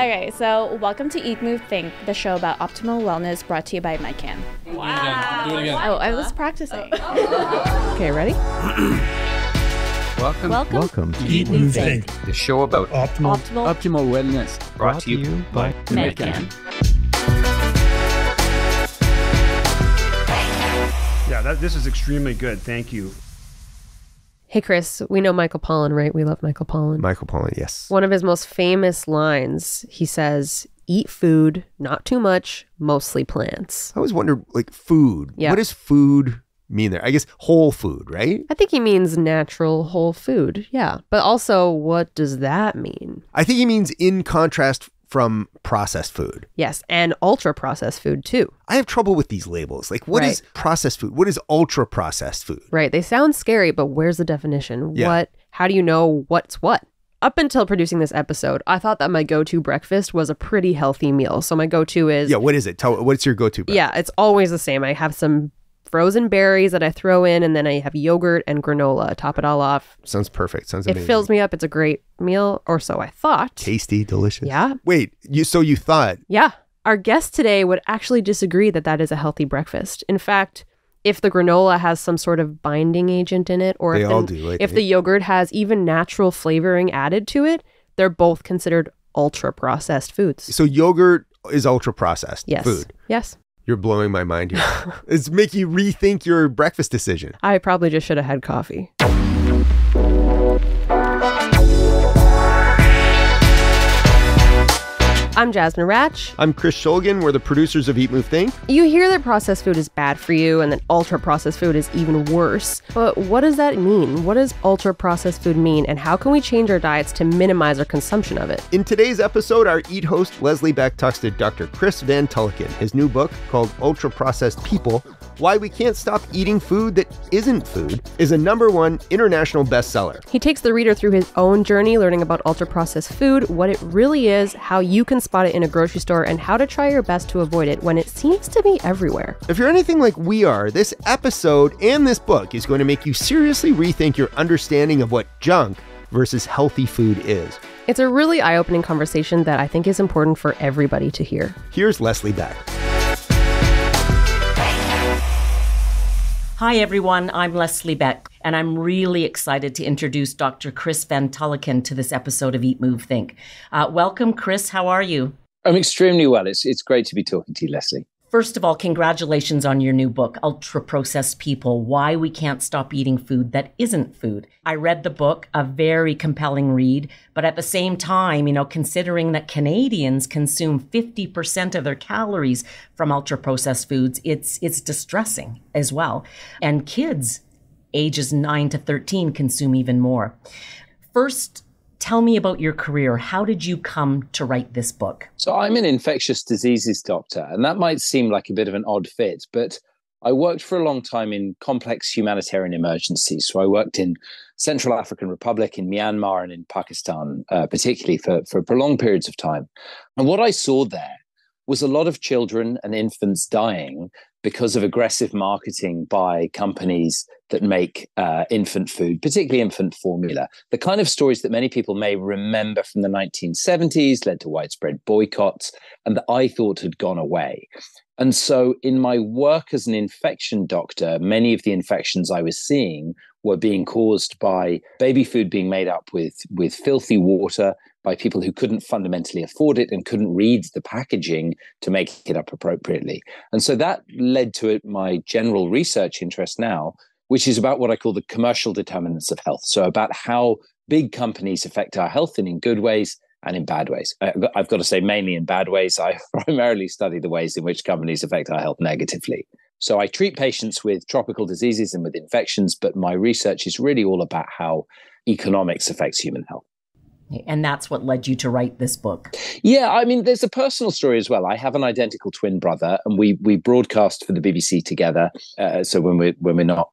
Okay, so welcome to Eat, Move, Think, the show about optimal wellness brought to you by MedCan. Wow. Do it again. Oh, I was practicing. Okay, ready? Welcome to Eat, Move, Think, the show about optimal wellness brought to you by MedCan. Yeah, this is extremely good. Thank you. Hey, Chris, we know Michael Pollan, right? We love Michael Pollan. Michael Pollan, yes. One of his most famous lines, he says, eat food, not too much, mostly plants. I always wondered, like, food. Yeah. What does food mean there? I guess whole food, right? I think he means natural whole food, yeah. But also, what does that mean? I think he means in contrast from processed food. Yes, and ultra-processed food, too. I have trouble with these labels. Like, what is processed food? What is ultra-processed food? Right. They sound scary, but where's the definition? Yeah. What? How do you know what's what? Up until producing this episode, I thought that my go-to breakfast was a pretty healthy meal. So my go-to is... Yeah, what is it? What's your go-to breakfast? Yeah, it's always the same. I have some frozen berries that I throw in, and then I have yogurt and granola. Top it all off. Sounds perfect. Sounds amazing. It fills me up. It's a great meal, or so I thought. Tasty, delicious. Yeah. Wait, so you thought? Yeah. Our guest today would actually disagree that that is a healthy breakfast. In fact, if the granola has some sort of binding agent in it, or if the yogurt has even natural flavoring added to it, they're both considered ultra-processed foods. So yogurt is ultra-processed food? Yes. You're blowing my mind here. It's making you rethink your breakfast decision. I probably just should have had coffee. I'm Jasmine Ratch. I'm Chris Shulgin. We're the producers of Eat, Move, Think. You hear that processed food is bad for you and that ultra-processed food is even worse. But what does that mean? What does ultra-processed food mean, and how can we change our diets to minimize our consumption of it? In today's episode, our Eat host, Leslie Beck, talks to Dr. Chris van Tulleken. His new book, called Ultra-Processed People, Why We Can't Stop Eating Food That Isn't Food, is a #1 international bestseller. He takes the reader through his own journey, learning about ultra-processed food, what it really is, how you can spot it in a grocery store, and how to try your best to avoid it when it seems to be everywhere. If you're anything like we are, this episode and this book is going to make you seriously rethink your understanding of what junk versus healthy food is. It's a really eye-opening conversation that I think is important for everybody to hear. Here's Leslie Beck. Hi, everyone. I'm Leslie Beck, and I'm really excited to introduce Dr. Chris van Tulleken to this episode of Eat, Move, Think. Welcome, Chris. How are you? I'm extremely well. It's great to be talking to you, Leslie. First of all, congratulations on your new book, Ultra-Processed People, Why We Can't Stop Eating Food That Isn't Food. I read the book, a very compelling read, but at the same time, you know, considering that Canadians consume 50% of their calories from ultra-processed foods, it's distressing as well. And kids ages 9 to 13 consume even more. First, tell me about your career. How did you come to write this book? So I'm an infectious diseases doctor, and that might seem like a bit of an odd fit, but I worked for a long time in complex humanitarian emergencies. So I worked in Central African Republic, in Myanmar, and in Pakistan, particularly for prolonged periods of time. And what I saw there was a lot of children and infants dying because of aggressive marketing by companies that make infant food, particularly infant formula. The kind of stories that many people may remember from the 1970s led to widespread boycotts, and that I thought had gone away. And so in my work as an infection doctor, many of the infections I was seeing were being caused by baby food being made up with filthy water, by people who couldn't fundamentally afford it and couldn't read the packaging to make it up appropriately. And so that led to my general research interest now, which is about what I call the commercial determinants of health. So about how big companies affect our health, and in good ways and in bad ways. I've got to say, mainly in bad ways. I primarily study the ways in which companies affect our health negatively. So I treat patients with tropical diseases and with infections, but my research is really all about how economics affects human health. And that's what led you to write this book. Yeah, I mean, there's a personal story as well. I have an identical twin brother, and we broadcast for the BBC together. So when we're not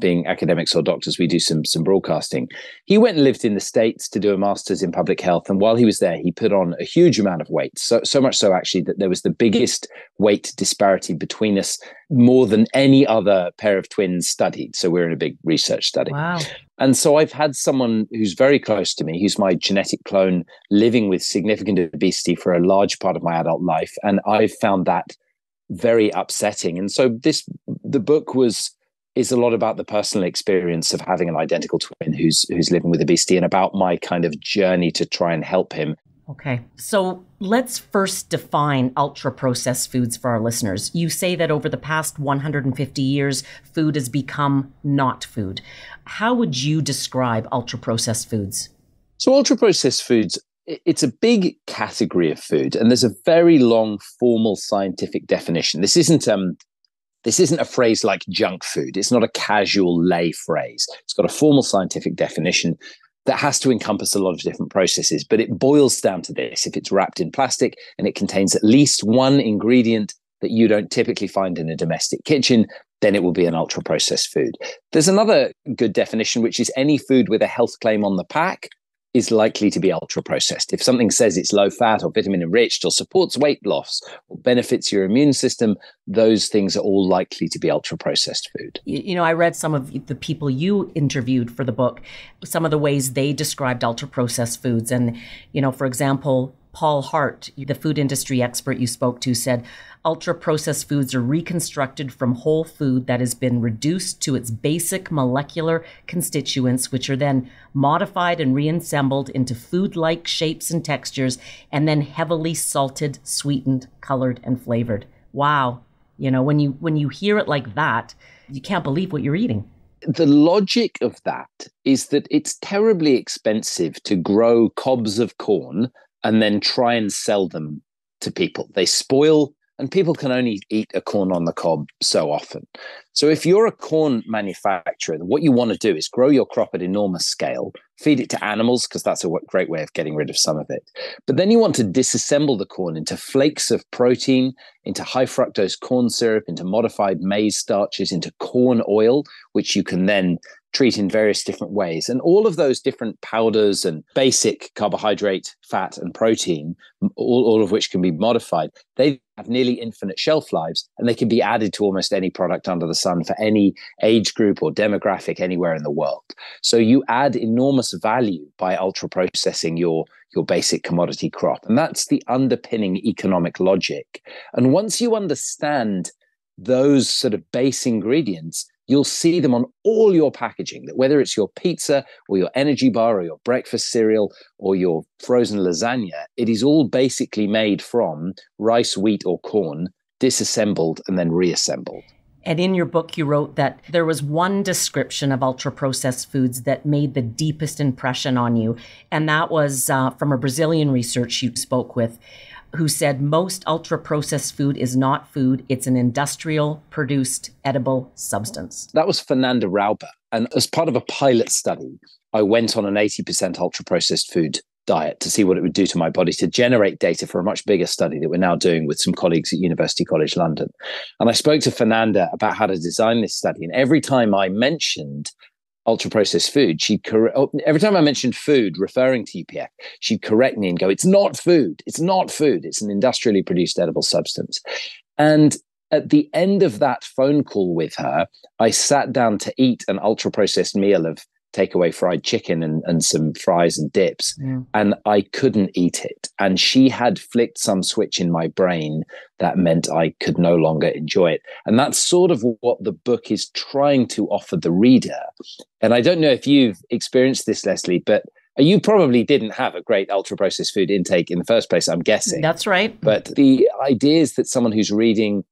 being academics or doctors, we do some broadcasting. He went and lived in the States to do a master's in public health. And while he was there, he put on a huge amount of weight, so much so, actually, that there was the biggest weight disparity between us, more than any other pair of twins studied. So we're in a big research study. Wow. And so I've had someone who's very close to me, who's my genetic clone, living with significant obesity for a large part of my adult life. And I found that very upsetting. And so the book is a lot about the personal experience of having an identical twin who's living with obesity, and about my kind of journey to try and help him. Okay. So let's first define ultra-processed foods for our listeners. You say that over the past 150 years, food has become not food. How would you describe ultra-processed foods? So ultra-processed foods, it's a big category of food, and there's a very long formal scientific definition. This isn't a phrase like junk food. It's not a casual lay phrase. It's got a formal scientific definition that has to encompass a lot of different processes, but it boils down to this. If it's wrapped in plastic and it contains at least one ingredient that you don't typically find in a domestic kitchen, then it will be an ultra-processed food. There's another good definition, which is any food with a health claim on the pack is likely to be ultra-processed. If something says it's low-fat or vitamin-enriched or supports weight loss or benefits your immune system, those things are all likely to be ultra-processed food. You know, I read some of the people you interviewed for the book, some of the ways they described ultra-processed foods. And, you know, for example, Paul Hart, the food industry expert you spoke to, said ultra-processed foods are reconstructed from whole food that has been reduced to its basic molecular constituents, which are then modified and reassembled into food-like shapes and textures, and then heavily salted, sweetened, colored, and flavored. Wow. You know, when you hear it like that, you can't believe what you're eating. The logic of that is that it's terribly expensive to grow cobs of corn and then try and sell them to people. They spoil, and people can only eat a corn on the cob so often. So if you're a corn manufacturer, what you want to do is grow your crop at enormous scale, feed it to animals, because that's a great way of getting rid of some of it. But then you want to disassemble the corn into flakes of protein, into high fructose corn syrup, into modified maize starches, into corn oil, which you can then treat in various different ways. And all of those different powders and basic carbohydrate, fat, and protein, all of which can be modified, they have nearly infinite shelf lives, and they can be added to almost any product under the sun for any age group or demographic anywhere in the world. So you add enormous value by ultra-processing your basic commodity crop. And that's the underpinning economic logic. And once you understand those sort of base ingredients, you'll see them on all your packaging, that whether it's your pizza or your energy bar or your breakfast cereal or your frozen lasagna, it is all basically made from rice, wheat, or corn, disassembled and then reassembled. And in your book, you wrote that there was one description of ultra-processed foods that made the deepest impression on you. And that was from a Brazilian researcher you spoke with, who said most ultra-processed food is not food, it's an industrial-produced edible substance. That was Fernanda Rauber. And as part of a pilot study, I went on an 80% ultra-processed food diet to see what it would do to my body, to generate data for a much bigger study that we're now doing with some colleagues at University College London. And I spoke to Fernanda about how to design this study. And every time I mentioned ultra-processed food, every time I mentioned food referring to UPF, she'd correct me and go, it's not food. It's not food. It's an industrially produced edible substance. And at the end of that phone call with her, I sat down to eat an ultra-processed meal of takeaway fried chicken and some fries and dips. Yeah. And I couldn't eat it. And she had flicked some switch in my brain that meant I could no longer enjoy it. And that's sort of what the book is trying to offer the reader. And I don't know if you've experienced this, Leslie, but you probably didn't have a great ultra-processed food intake in the first place, I'm guessing. That's right. But the idea is that someone who's reading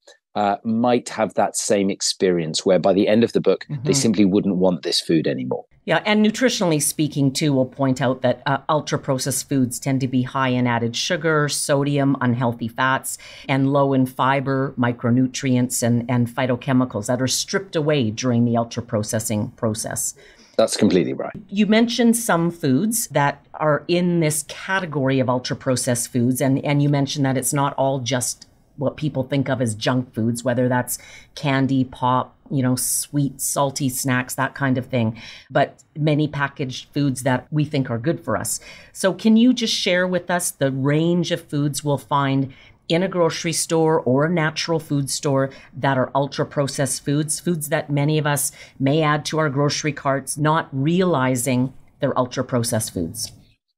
might have that same experience where by the end of the book, they simply wouldn't want this food anymore. Yeah, and nutritionally speaking too, we'll point out that ultra-processed foods tend to be high in added sugar, sodium, unhealthy fats, and low in fiber, micronutrients, and phytochemicals that are stripped away during the ultra-processing process. That's completely right. You mentioned some foods that are in this category of ultra-processed foods, and you mentioned that it's not all just what people think of as junk foods, whether that's candy, pop, you know, sweet, salty snacks, that kind of thing, but many packaged foods that we think are good for us. So can you just share with us the range of foods we'll find in a grocery store or a natural food store that are ultra-processed foods, foods that many of us may add to our grocery carts, not realizing they're ultra-processed foods.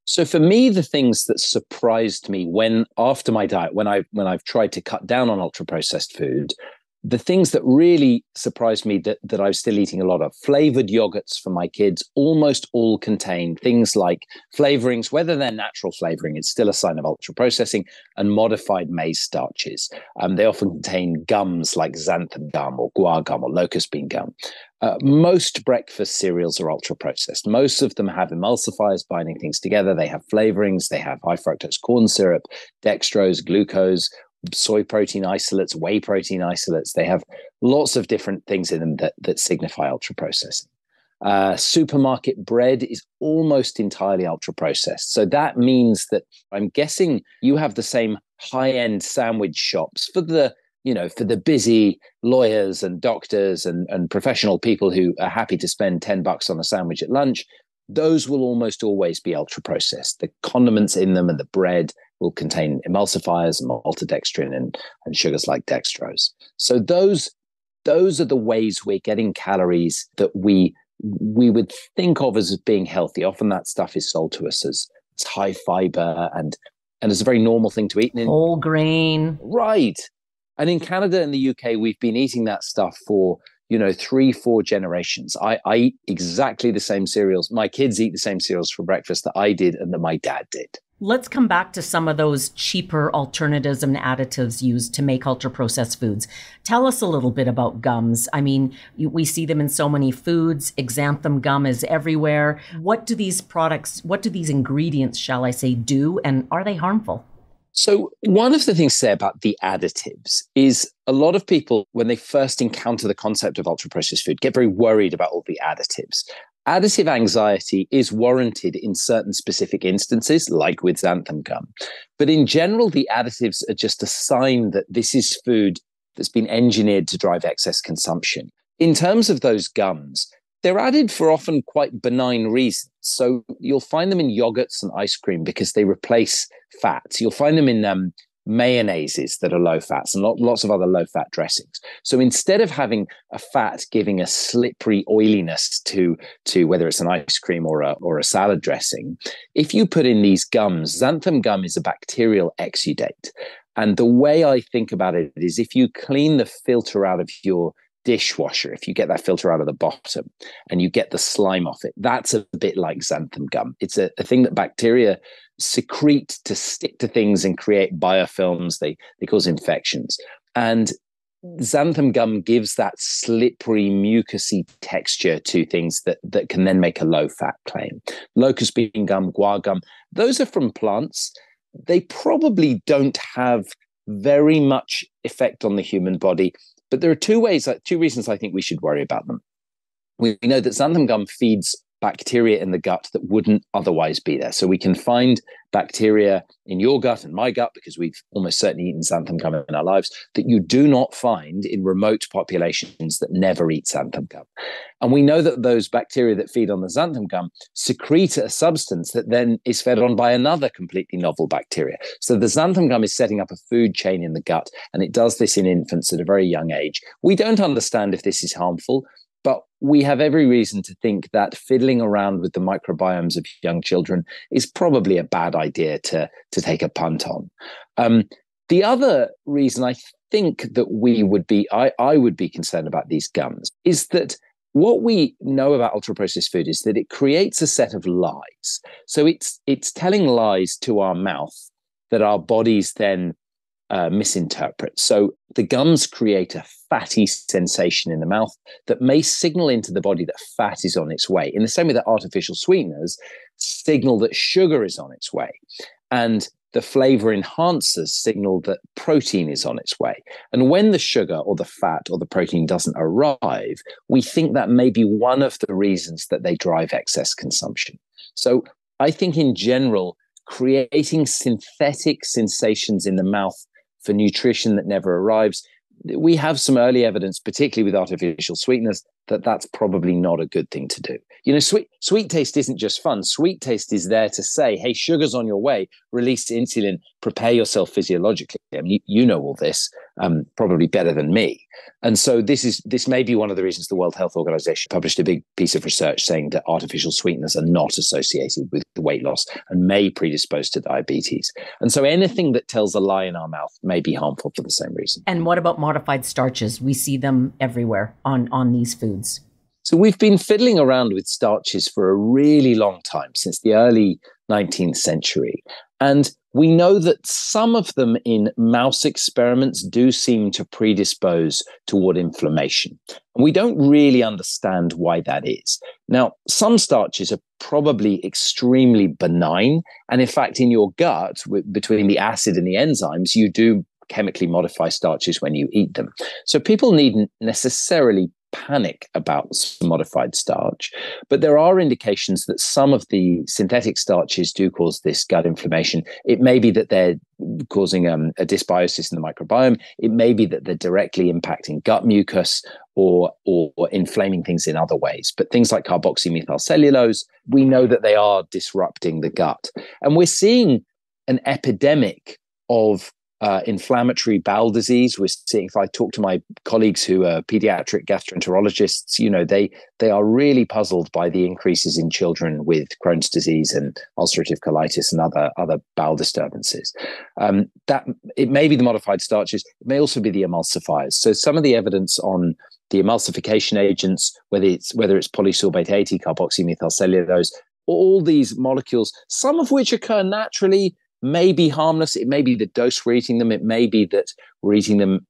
So for me, the things that surprised me when, after my diet, when I've tried to cut down on ultra-processed food, the things that really surprised me that I was still eating a lot of, flavored yogurts for my kids, almost all contain things like flavorings, whether they're natural flavoring, it's still a sign of ultra processing, and modified maize starches. They often contain gums like xanthan gum or guar gum or locust bean gum. Most breakfast cereals are ultra processed. Most of them have emulsifiers binding things together. They have flavorings. They have high fructose corn syrup, dextrose, glucose, soy protein isolates, whey protein isolates. They have lots of different things in them that signify ultra processing. Supermarket bread is almost entirely ultra processed. So that means that I'm guessing you have the same high-end sandwich shops for the, you know, for the busy lawyers and doctors and professional people who are happy to spend $10 on a sandwich at lunch. Those will almost always be ultra processed. The condiments in them and the bread will contain emulsifiers, maltodextrin, and sugars like dextrose. So those are the ways we're getting calories that we would think of as being healthy. Often that stuff is sold to us as it's high fiber and it's a very normal thing to eat. Whole grain. Right. And in Canada and the UK, we've been eating that stuff for, you know, 3-4 generations. I eat exactly the same cereals. My kids eat the same cereals for breakfast that I did and that my dad did. Let's come back to some of those cheaper alternatives and additives used to make ultra-processed foods. Tell us a little bit about gums. I mean, we see them in so many foods. Xanthan gum is everywhere. What do these ingredients, shall I say, do, and are they harmful? So one of the things to say about the additives is a lot of people, when they first encounter the concept of ultra-processed food, get very worried about all the additives. Additive anxiety is warranted in certain specific instances, like with xanthan gum. But in general, the additives are just a sign that this is food that's been engineered to drive excess consumption. In terms of those gums, they're added for often quite benign reasons. So you'll find them in yogurts and ice cream because they replace fats. You'll find them in mayonnaises that are low fats and lots of other low fat dressings. So instead of having a fat giving a slippery oiliness to whether it's an ice cream or a salad dressing, if you put in these gums, xanthan gum is a bacterial exudate. And the way I think about it is if you clean the filter out of your dishwasher, if you get that filter out of the bottom and you get the slime off it, that's a bit like xanthan gum. It's a thing that bacteria secrete to stick to things and create biofilms. They cause infections. And xanthan gum gives that slippery, mucousy texture to things that can then make a low-fat claim. Locust bean gum, guar gum, those are from plants. They probably don't have very much effect on the human body. But there are two reasons I think we should worry about them. We know that xanthan gum feeds bacteria in the gut that wouldn't otherwise be there. So we can find bacteria in your gut and my gut, because we've almost certainly eaten xanthan gum in our lives, that you do not find in remote populations that never eat xanthan gum. And we know that those bacteria that feed on the xanthan gum secrete a substance that then is fed on by another completely novel bacteria. So the xanthan gum is setting up a food chain in the gut, and it does this in infants at a very young age. We don't understand if this is harmful, but we have every reason to think that fiddling around with the microbiomes of young children is probably a bad idea to take a punt on. The other reason I think that I would be concerned about these gums is that what we know about ultra-processed food is that it creates a set of lies. So it's telling lies to our mouth that our bodies then misinterpret. So the gums create a fatty sensation in the mouth that may signal into the body that fat is on its way, in the same way that artificial sweeteners signal that sugar is on its way, and the flavor enhancers signal that protein is on its way. And when the sugar or the fat or the protein doesn't arrive, we think that may be one of the reasons that they drive excess consumption. So I think in general, creating synthetic sensations in the mouth for nutrition that never arrives, we have some early evidence, particularly with artificial sweeteners, that that's probably not a good thing to do. You know, sweet taste isn't just fun. Sweet taste is there to say, hey, sugar's on your way, release insulin, prepare yourself physiologically. I mean, you know all this probably better than me. And so this may be one of the reasons the World Health Organization published a big piece of research saying that artificial sweeteners are not associated with weight loss and may predispose to diabetes. And so anything that tells a lie in our mouth may be harmful for the same reason. And what about modified starches? We see them everywhere on these foods. So we've been fiddling around with starches for a really long time, since the early 19th century. And we know that some of them in mouse experiments do seem to predispose toward inflammation. And we don't really understand why that is. Now, some starches are probably extremely benign. And in fact, in your gut, between the acid and the enzymes, you do chemically modify starches when you eat them. So people needn't necessarily panic about modified starch, but there are indications that some of the synthetic starches do cause this gut inflammation. It may be that they're causing a dysbiosis in the microbiome. It may be that they're directly impacting gut mucus or inflaming things in other ways. But things like carboxymethylcellulose, we know that they are disrupting the gut. And we're seeing an epidemic of inflammatory bowel disease. We're seeing, if I talk to my colleagues who are pediatric gastroenterologists, you know, they are really puzzled by the increases in children with Crohn's disease and ulcerative colitis and other bowel disturbances. That it may be the modified starches, it may also be the emulsifiers. So some of the evidence on the emulsification agents, whether it's polysorbate 80, carboxymethylcellulose, all these molecules, some of which occur naturally, may be harmless. It may be the dose we're eating them. It may be that we're eating them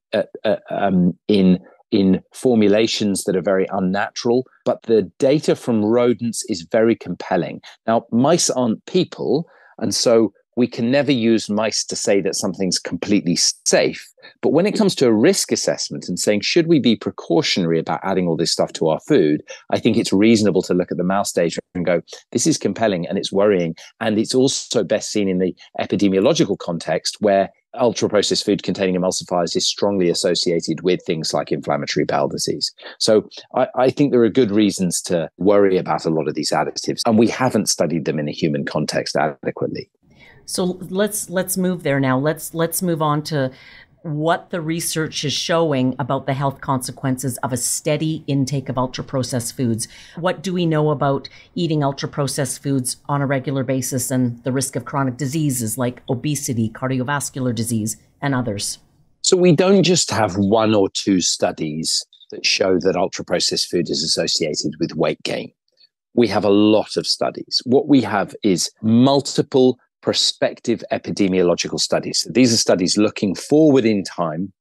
in formulations that are very unnatural. But the data from rodents is very compelling. Now, mice aren't people, and so we can never use mice to say that something's completely safe. But when it comes to a risk assessment and saying, should we be precautionary about adding all this stuff to our food? I think it's reasonable to look at the mouse data and go, this is compelling and it's worrying. And it's also best seen in the epidemiological context where ultra-processed food containing emulsifiers is strongly associated with things like inflammatory bowel disease. So I think there are good reasons to worry about a lot of these additives. And we haven't studied them in a human context adequately. So let's move there now. Let's move on to what the research is showing about the health consequences of a steady intake of ultra-processed foods. What do we know about eating ultra-processed foods on a regular basis and the risk of chronic diseases like obesity, cardiovascular disease, and others? So we don't just have one or two studies that show that ultra-processed food is associated with weight gain. We have a lot of studies. What we have is multiple prospective epidemiological studies. These are studies looking forward in time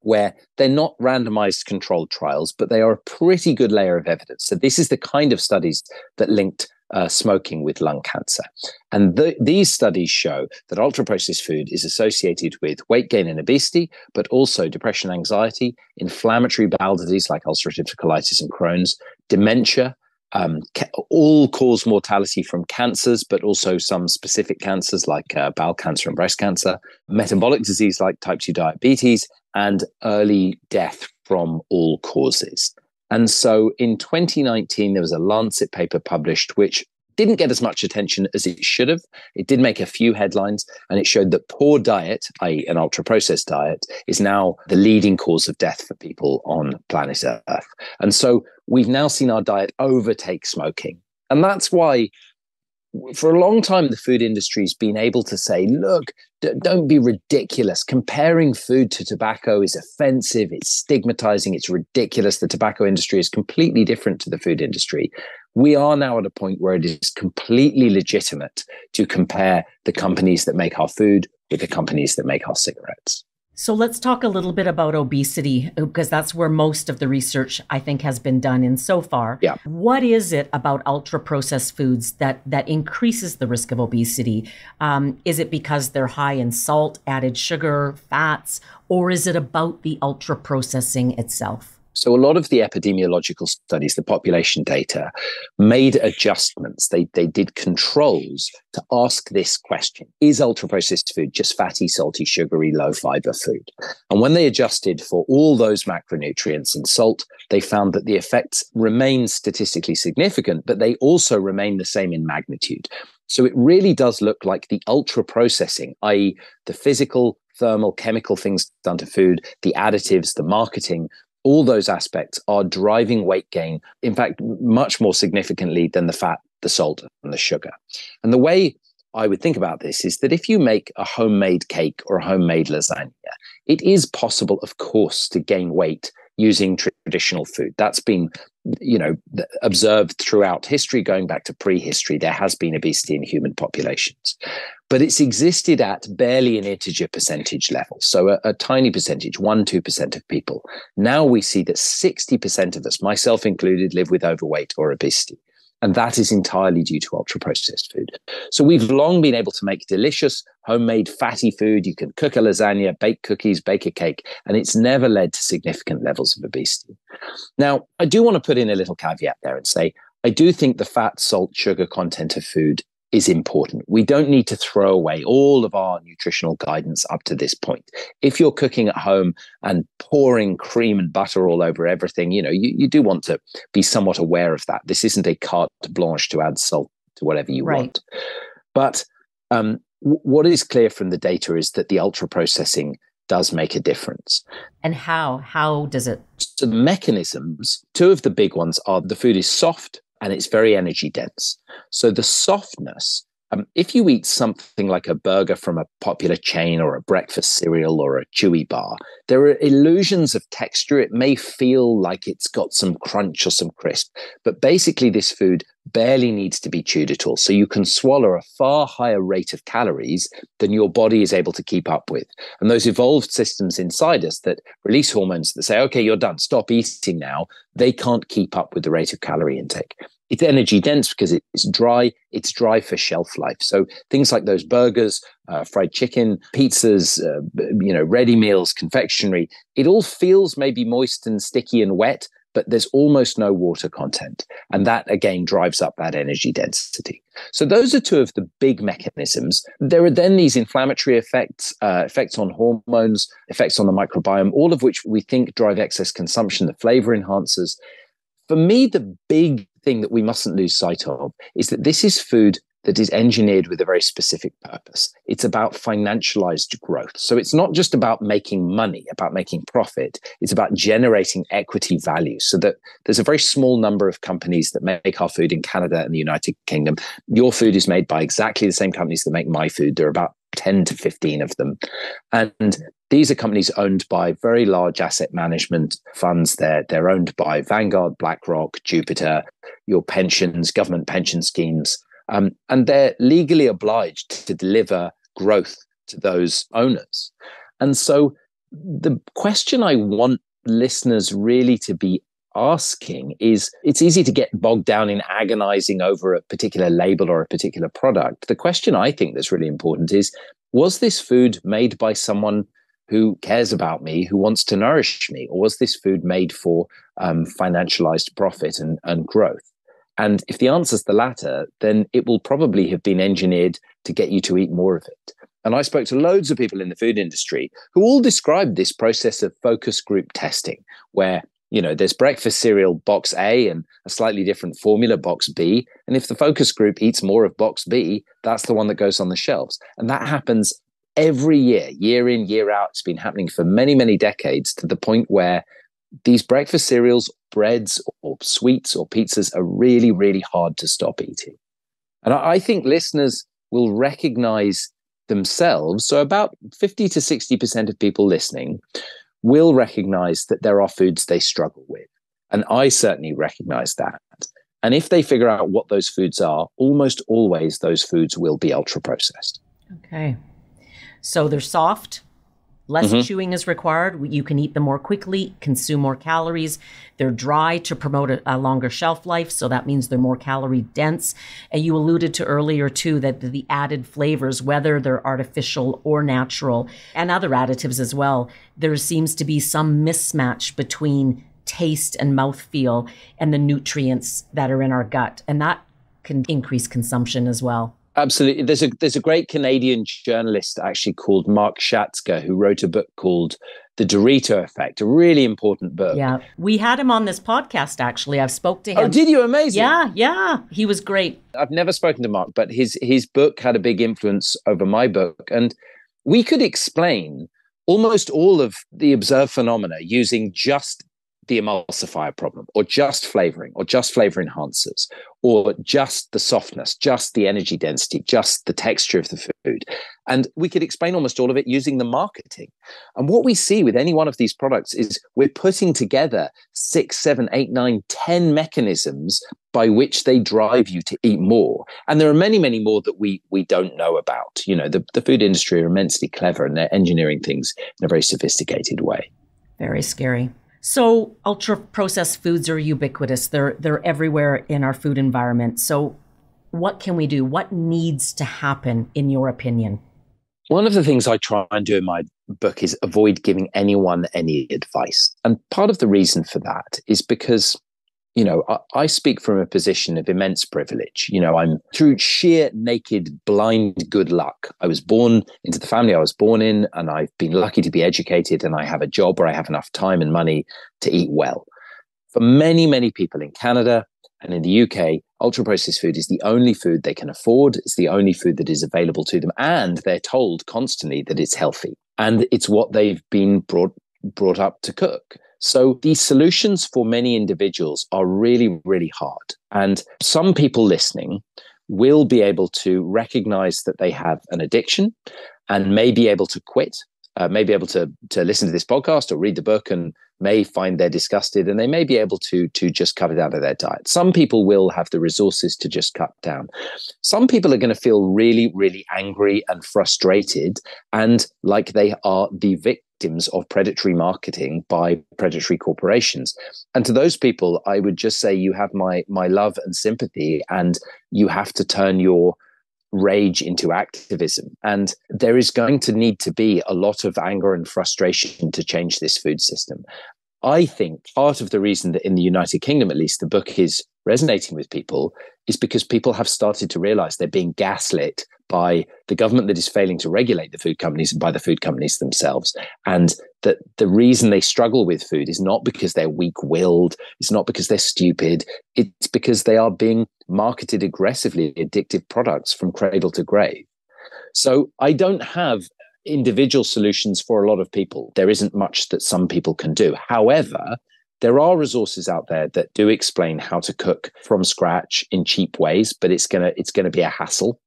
where they're not randomized controlled trials, but they are a pretty good layer of evidence. So this is the kind of studies that linked smoking with lung cancer. And these studies show that ultra-processed food is associated with weight gain and obesity, but also depression, anxiety, inflammatory bowel disease like ulcerative colitis and Crohn's, dementia, all-cause mortality from cancers, but also some specific cancers like bowel cancer and breast cancer, metabolic disease like type 2 diabetes, and early death from all causes. And so in 2019, there was a Lancet paper published, which didn't get as much attention as it should have. It did make a few headlines, and it showed that poor diet, i.e. an ultra-processed diet, is now the leading cause of death for people on planet Earth. And so we've now seen our diet overtake smoking. And that's why for a long time, the food industry has been able to say, look, don't be ridiculous. Comparing food to tobacco is offensive. It's stigmatizing. It's ridiculous. The tobacco industry is completely different to the food industry. We are now at a point where it is completely legitimate to compare the companies that make our food with the companies that make our cigarettes. So let's talk a little bit about obesity, because that's where most of the research, I think, has been done in so far. Yeah. What is it about ultra-processed foods that increases the risk of obesity? Is it because they're high in salt, added sugar, fats, or is it about the ultra-processing itself? So a lot of the epidemiological studies, the population data, made adjustments. They did controls to ask this question: is ultra-processed food just fatty, salty, sugary, low-fiber food? And when they adjusted for all those macronutrients and salt, they found that the effects remain statistically significant, but they also remain the same in magnitude. So it really does look like the ultra-processing, i.e. the physical, thermal, chemical things done to food, the additives, the marketing, all those aspects are driving weight gain, in fact, much more significantly than the fat, the salt, and the sugar. And the way I would think about this is that if you make a homemade cake or a homemade lasagna, it is possible, of course, to gain weight using traditional food. That's been, you know, observed throughout history, going back to prehistory. There has been obesity in human populations, but it's existed at barely an integer percentage level. So a tiny percentage, 1-2% of people. Now we see that 60% of us, myself included, live with overweight or obesity. And that is entirely due to ultra-processed food. So we've long been able to make delicious, homemade, fatty food. You can cook a lasagna, bake cookies, bake a cake, and it's never led to significant levels of obesity. Now, I do want to put in a little caveat there and say, I do think the fat, salt, sugar content of food is important. We don't need to throw away all of our nutritional guidance up to this point. If you're cooking at home and pouring cream and butter all over everything, you know, you do want to be somewhat aware of that. This isn't a carte blanche to add salt to whatever you want. But what is clear from the data is that the ultra processing does make a difference. And how does it? So the mechanisms, two of the big ones are the food is soft and it's very energy dense. So the softness, if you eat something like a burger from a popular chain or a breakfast cereal or a chewy bar, there are illusions of texture. It may feel like it's got some crunch or some crisp, but basically this food barely needs to be chewed at all. So you can swallow a far higher rate of calories than your body is able to keep up with. And those evolved systems inside us that release hormones that say, okay, you're done, stop eating now, they can't keep up with the rate of calorie intake. It's energy dense because it's dry for shelf life. So things like those burgers, fried chicken, pizzas, you know, ready meals, confectionery, it all feels maybe moist and sticky and wet, but there's almost no water content. And that, again, drives up that energy density. So those are two of the big mechanisms. There are then these inflammatory effects, effects on hormones, effects on the microbiome, all of which we think drive excess consumption, the flavor enhancers. For me, the big thing that we mustn't lose sight of is that this is food that is engineered with a very specific purpose. It's about financialized growth. So it's not just about making money, about making profit. It's about generating equity value so that there's a very small number of companies that make our food in Canada and the United Kingdom. Your food is made by exactly the same companies that make my food. There are about 10 to 15 of them. And these are companies owned by very large asset management funds. They're owned by Vanguard, BlackRock, Jupiter, your pensions, government pension schemes. And they're legally obliged to deliver growth to those owners. And so the question I want listeners really to be asking is, it's easy to get bogged down in agonizing over a particular label or a particular product. The question I think that's really important is, was this food made by someone who cares about me, who wants to nourish me? Or was this food made for financialized profit and growth? And if the answer is the latter, then it will probably have been engineered to get you to eat more of it. And I spoke to loads of people in the food industry who all described this process of focus group testing, where, you know, there's breakfast cereal box A and a slightly different formula box B. And if the focus group eats more of box B, that's the one that goes on the shelves. And that happens every year, year in, year out. It's been happening for many, many decades, to the point where these breakfast cereals, breads or sweets or pizzas are really, really hard to stop eating. And I think listeners will recognize themselves. So about 50 to 60% of people listening will recognize that there are foods they struggle with. And I certainly recognize that. And if they figure out what those foods are, almost always those foods will be ultra processed. Okay. So they're soft. Less chewing is required. You can eat them more quickly, consume more calories. They're dry to promote a longer shelf life. So that means they're more calorie dense. And you alluded to earlier, too, that the added flavors, whether they're artificial or natural, and other additives as well, there seems to be some mismatch between taste and mouthfeel and the nutrients that are in our gut. And that can increase consumption as well. Absolutely. There's a great Canadian journalist actually called Mark Shatzker, who wrote a book called The Dorito Effect, a really important book. Yeah. We had him on this podcast, actually. I've spoke to him. Oh, did you? Amazing. Yeah. He was great. I've never spoken to Mark, but his book had a big influence over my book. And we could explain almost all of the observed phenomena using just the emulsifier problem, or just flavoring, or just flavor enhancers, or just the softness, just the energy density, just the texture of the food. And we could explain almost all of it using the marketing. And what we see with any one of these products is we're putting together 6, 7, 8, 9, 10 mechanisms by which they drive you to eat more. And there are many, many more that we don't know about. You know, the food industry are immensely clever, and they're engineering things in a very sophisticated way. Very scary. So ultra-processed foods are ubiquitous. They're everywhere in our food environment. So what can we do? What needs to happen, in your opinion? One of the things I try and do in my book is avoid giving anyone any advice. And part of the reason for that is because, you know, I speak from a position of immense privilege. You know, I'm through sheer naked, blind good luck. I was born into the family I was born in, and I've been lucky to be educated, and I have a job where I have enough time and money to eat well. For many, many people in Canada and in the UK, ultra-processed food is the only food they can afford. It's the only food that is available to them. And they're told constantly that it's healthy. And it's what they've been brought up to cook. So these solutions for many individuals are really, really hard. And some people listening will be able to recognize that they have an addiction and may be able to quit, may be able to listen to this podcast or read the book and may find they're disgusted, and they may be able to just cut it out of their diet. Some people will have the resources to just cut down. Some people are going to feel really, really angry and frustrated and like they are the victims of predatory marketing by predatory corporations. And to those people, I would just say you have my love and sympathy, and you have to turn your rage into activism. And there is going to need to be a lot of anger and frustration to change this food system. I think part of the reason that in the United Kingdom, at least, the book is resonating with people is because people have started to realize they're being gaslit by the government that is failing to regulate the food companies and by the food companies themselves. And that the reason they struggle with food is not because they're weak-willed, it's not because they're stupid, it's because they are being marketed aggressively addictive products from cradle to grave. So I don't have individual solutions for a lot of people. There isn't much that some people can do. However, there are resources out there that do explain how to cook from scratch in cheap ways, but it's gonna be a hassle.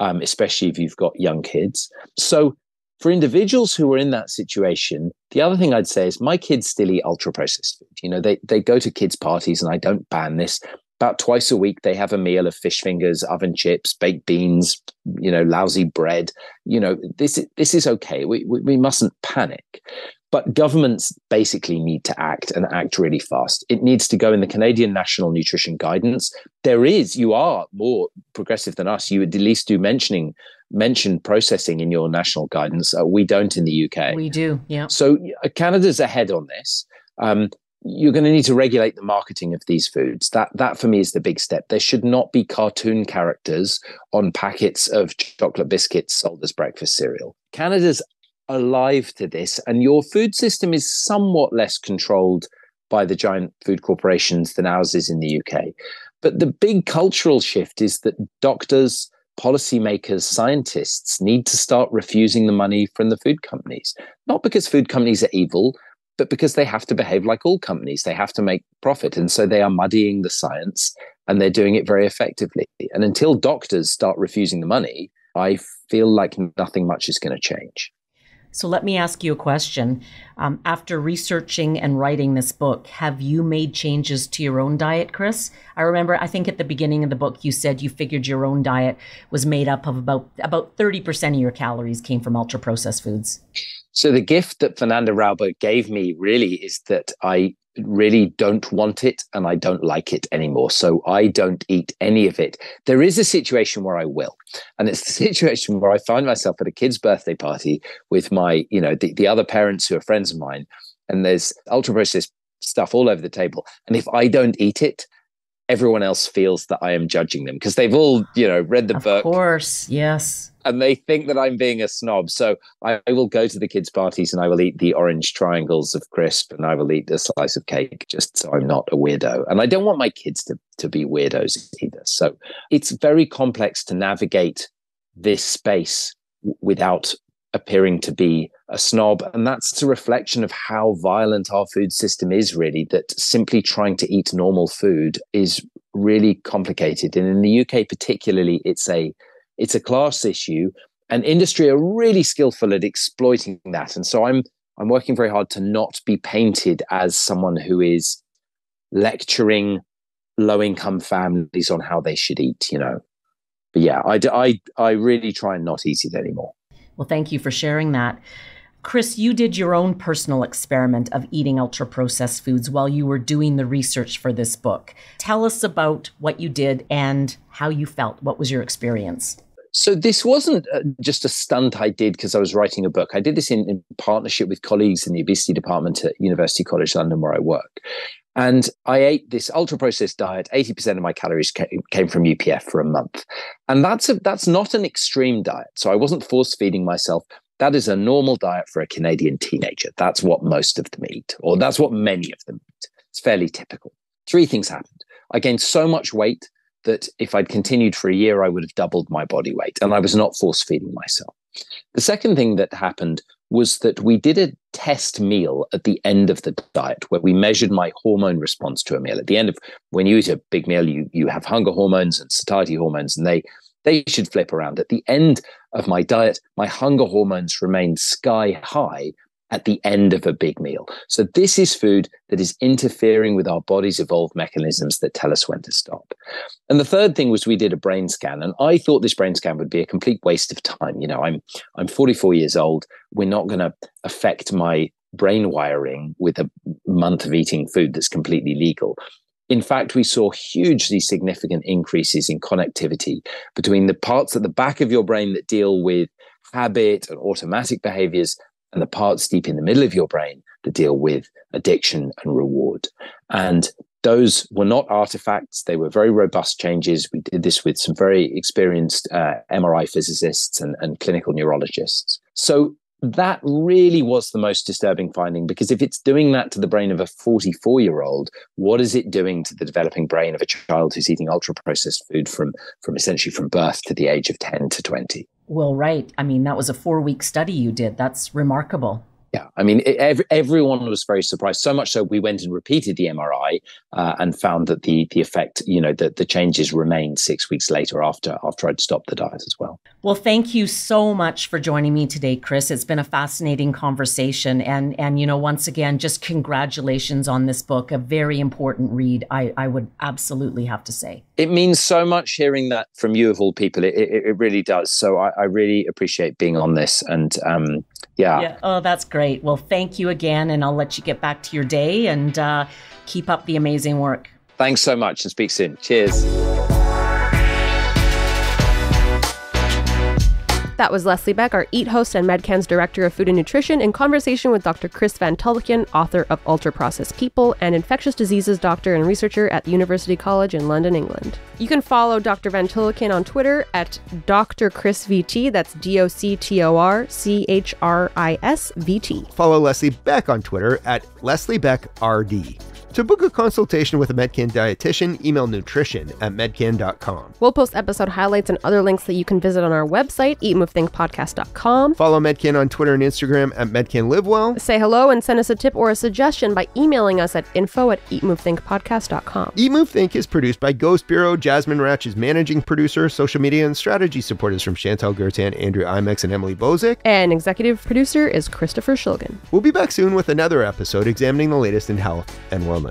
Especially if you've got young kids. So for individuals who are in that situation, the other thing I'd say is my kids still eat ultra-processed food. You know, they go to kids' parties, and I don't ban this. About twice a week, they have a meal of fish fingers, oven chips, baked beans, you know, lousy bread. You know, this is okay. We mustn't panic. But governments basically need to act, and act really fast. It needs to go in the Canadian National Nutrition Guidance. You are more progressive than us. You at least do mention processing in your national guidance. We don't in the UK. We do, yeah. So Canada's ahead on this. You're going to need to regulate the marketing of these foods. That for me is the big step. There should not be cartoon characters on packets of chocolate biscuits sold as breakfast cereal. Canada's alive to this, and your food system is somewhat less controlled by the giant food corporations than ours is in the UK. But the big cultural shift is that doctors, policymakers, scientists need to start refusing the money from the food companies, not because food companies are evil, but because they have to behave like all companies. They have to make profit, and so they are muddying the science, and they're doing it very effectively. And until doctors start refusing the money, I feel like nothing much is going to change. So let me ask you a question. After researching and writing this book, have you made changes to your own diet, Chris? I think at the beginning of the book, you said you figured your own diet was made up of about 30% of your calories came from ultra-processed foods. So the gift that Fernanda Rauber gave me really is that I really don't want it and I don't like it anymore. So I don't eat any of it. There is a situation where I will. And it's the situation where I find myself at a kid's birthday party with the other parents who are friends of mine. And there's ultra-processed stuff all over the table. And if I don't eat it, everyone else feels that I am judging them because they've all, you know, read the book. Of course, yes. And they think that I'm being a snob. So I will go to the kids' parties and I will eat the orange triangles of crisp and I will eat a slice of cake just so I'm not a weirdo. And I don't want my kids to be weirdos either. So it's very complex to navigate this space without appearing to be a snob. And that's a reflection of how violent our food system is, really, that simply trying to eat normal food is really complicated. And in the UK particularly, it's a class issue, and industry are really skillful at exploiting that. And so I'm working very hard to not be painted as someone who is lecturing low-income families on how they should eat, you know. But yeah, I really try and not eat it anymore. Well, thank you for sharing that. Chris, you did your own personal experiment of eating ultra-processed foods while you were doing the research for this book. Tell us about what you did and how you felt. What was your experience? So this wasn't just a stunt I did because I was writing a book. I did this in partnership with colleagues in the obesity department at University College London, where I work. And I ate this ultra-processed diet. 80% of my calories came from UPF for a month. And that's not an extreme diet. So I wasn't force-feeding myself. That is a normal diet for a Canadian teenager. That's what most of them eat, or that's what many of them eat. It's fairly typical. Three things happened. I gained so much weight that if I'd continued for a year, I would have doubled my body weight, and I was not force-feeding myself. The second thing that happened was that we did a test meal at the end of the diet where we measured my hormone response to a meal. At the end of, when you eat a big meal, you have hunger hormones and satiety hormones, and they should flip around. At the end of my diet, my hunger hormones remained sky high at the end of a big meal. So this is food that is interfering with our body's evolved mechanisms that tell us when to stop. And the third thing was we did a brain scan, and I thought this brain scan would be a complete waste of time. You know, I'm 44 years old. We're not going to affect my brain wiring with a month of eating food that's completely legal. In fact, we saw hugely significant increases in connectivity between the parts at the back of your brain that deal with habit and automatic behaviors and the parts deep in the middle of your brain that deal with addiction and reward. And those were not artifacts. They were very robust changes. We did this with some very experienced MRI physicists and clinical neurologists. So that really was the most disturbing finding, because if it's doing that to the brain of a 44-year-old, what is it doing to the developing brain of a child who's eating ultra-processed food from essentially from birth to the age of 10 to 20? Well, right. I mean, that was a 4-week study you did. That's remarkable. Yeah. I mean, everyone was very surprised, so much so we went and repeated the MRI and found that the effect, you know, that the changes remained 6 weeks later after I'd stopped the diet as well. Well, thank you so much for joining me today, Chris. It's been a fascinating conversation. And you know, once again, just congratulations on this book, a very important read, I would absolutely have to say. It means so much hearing that from you of all people. It really does. So I really appreciate being on this. And yeah. Oh, that's great. Well, thank you again, and I'll let you get back to your day and keep up the amazing work. Thanks so much, and speak soon. Cheers. That was Leslie Beck, our Eat host and MedCan's Director of Food and Nutrition, in conversation with Dr. Chris van Tulleken, author of Ultra-Processed People and infectious diseases doctor and researcher at University College in London, England. You can follow Dr. van Tulleken on Twitter at Dr. Chris VT, that's DoctorChrisVT. Follow Leslie Beck on Twitter at LeslieBeckRD. To book a consultation with a MedCan dietitian, email nutrition@medcan.com. We'll post episode highlights and other links that you can visit on our website, eatmovethinkpodcast.com. Follow MedCan on Twitter and Instagram at MedCanLiveWell. Say hello and send us a tip or a suggestion by emailing us at info@eatmovethinkpodcast.com. Eat Move Think is produced by Ghost Bureau. Jasmine Ratch is managing producer. Social media and strategy support is from Chantal Gertan, Andrew Imex, and Emily Bozic. And executive producer is Christopher Shulgin. We'll be back soon with another episode examining the latest in health and wellness.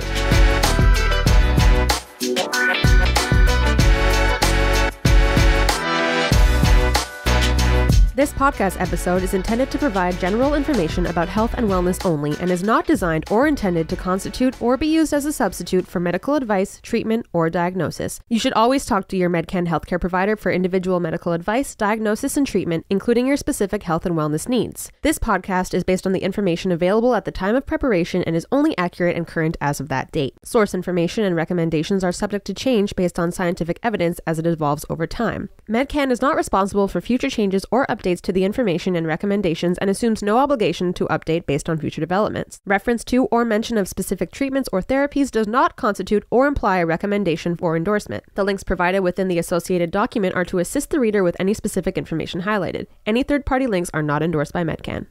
This podcast episode is intended to provide general information about health and wellness only and is not designed or intended to constitute or be used as a substitute for medical advice, treatment, or diagnosis. You should always talk to your MedCan healthcare provider for individual medical advice, diagnosis, and treatment, including your specific health and wellness needs. This podcast is based on the information available at the time of preparation and is only accurate and current as of that date. Source information and recommendations are subject to change based on scientific evidence as it evolves over time. MedCan is not responsible for future changes or updates to the information and recommendations and assumes no obligation to update based on future developments. Reference to or mention of specific treatments or therapies does not constitute or imply a recommendation or endorsement. The links provided within the associated document are to assist the reader with any specific information highlighted. Any third-party links are not endorsed by MedCan.